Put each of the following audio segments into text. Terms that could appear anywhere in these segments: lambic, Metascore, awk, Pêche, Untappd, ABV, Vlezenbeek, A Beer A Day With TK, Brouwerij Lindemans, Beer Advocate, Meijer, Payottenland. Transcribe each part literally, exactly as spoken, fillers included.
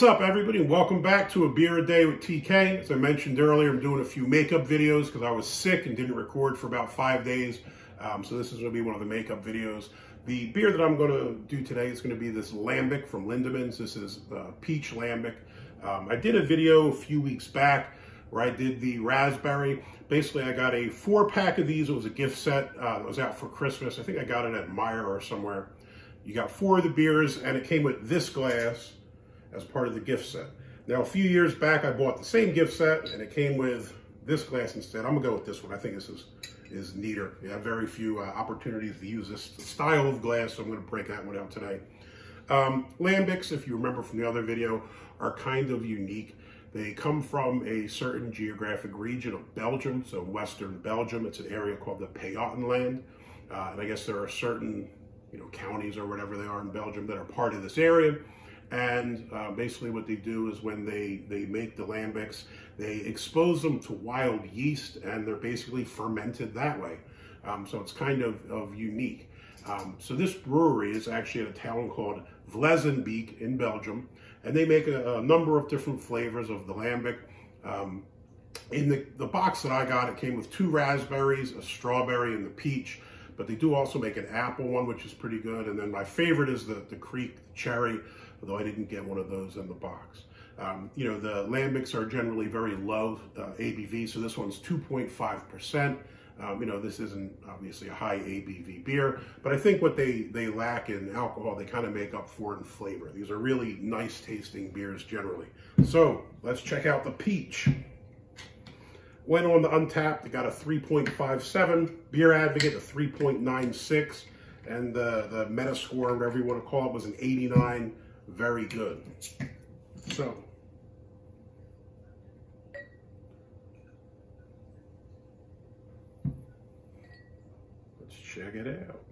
What's up, everybody? Welcome back to A Beer A Day with T K. As I mentioned earlier, I'm doing a few makeup videos because I was sick and didn't record for about five days. Um, so this is going to be one of the makeup videos. The beer that I'm going to do today is going to be this Lambic from Lindemans. This is uh, Peach Lambic. Um, I did a video a few weeks back where I did the raspberry. Basically, I got a four-pack of these. It was a gift set uh, that was out for Christmas. I think I got it at Meijer or somewhere. You got four of the beers, and it came with this glass as part of the gift set. Now, a few years back, I bought the same gift set and it came with this glass instead. I'm gonna go with this one. I think this is, is neater. You have very few uh, opportunities to use this style of glass, so I'm gonna break that one out today. Um, lambics, if you remember from the other video, are kind of unique. They come from a certain geographic region of Belgium, so Western Belgium. It's an area called the Payottenland. Uh, and I guess there are certain, you know, counties or whatever they are in Belgium that are part of this area. And uh, basically what they do is when they, they make the lambics, they expose them to wild yeast and they're basically fermented that way. Um, so it's kind of, of unique. Um, so this brewery is actually in a town called Vlezenbeek in Belgium, and they make a, a number of different flavors of the lambic. Um, in the, the box that I got, it came with two raspberries, a strawberry, and the peach. But they do also make an apple one, which is pretty good. And then my favorite is the, the creek cherry, although I didn't get one of those in the box. Um, you know, the lambics are generally very low uh, A B V, so this one's two point five percent. Um, you know, this isn't obviously a high A B V beer, but I think what they, they lack in alcohol, they kind of make up for in flavor. These are really nice tasting beers generally. So let's check out the peach. Went on to Untappd, they got a three point five seven, Beer Advocate a three point nine six, and the, the Metascore, whatever you want to call it, was an eighty-nine, very good. So, let's check it out.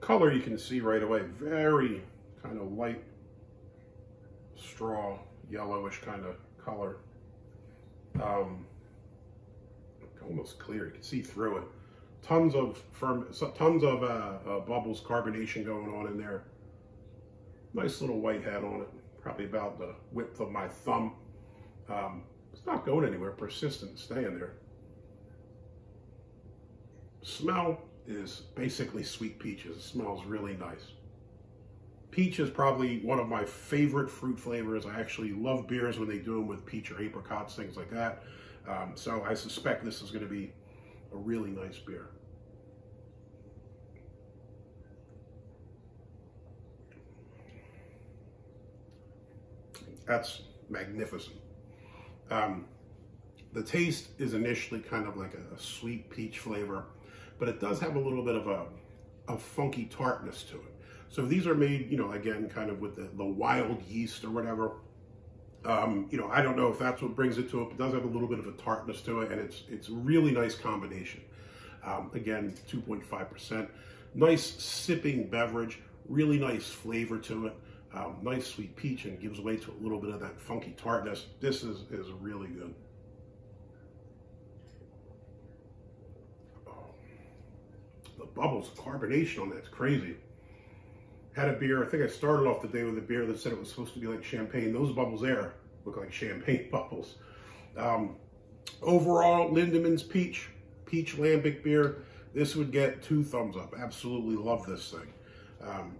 Color you can see right away, very kind of light straw, yellowish kind of color. Um, almost clear, you can see through it. Tons of firm, tons of uh, uh, bubbles, carbonation going on in there. Nice little white hat on it, probably about the width of my thumb. Um, it's not going anywhere, persistent, staying there. Smell is basically sweet peaches. It smells really nice. Peach is probably one of my favorite fruit flavors. I actually love beers when they do them with peach or apricots, things like that. Um, so I suspect this is going to be a really nice beer. That's magnificent. Um, the taste is initially kind of like a, a sweet peach flavor, but it does have a little bit of a, a funky tartness to it. So these are made, you know, again, kind of with the, the wild yeast or whatever. Um, you know, I don't know if that's what brings it to it, but it does have a little bit of a tartness to it, and it's it's a really nice combination. Um, again, two point five percent. Nice sipping beverage, really nice flavor to it. Um, nice sweet peach, and gives way to a little bit of that funky tartness. This is, is really good. Oh, the bubbles, the carbonation on that's crazy. Had a beer, I think I started off the day with a beer that said it was supposed to be like champagne. Those bubbles there look like champagne bubbles. Um, overall, Lindemans Peach, Peach Lambic beer, this would get two thumbs up. Absolutely love this thing. Um,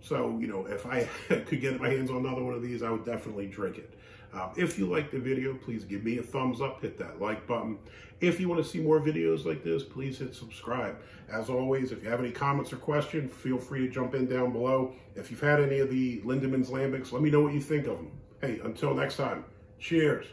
so, you know, if I could get my hands on another one of these, I would definitely drink it. Uh, if you like the video, please give me a thumbs up, hit that like button. If you want to see more videos like this, please hit subscribe. As always, if you have any comments or questions, feel free to jump in down below. If you've had any of the Lindemans Lambics, let me know what you think of them. Hey, until next time, cheers.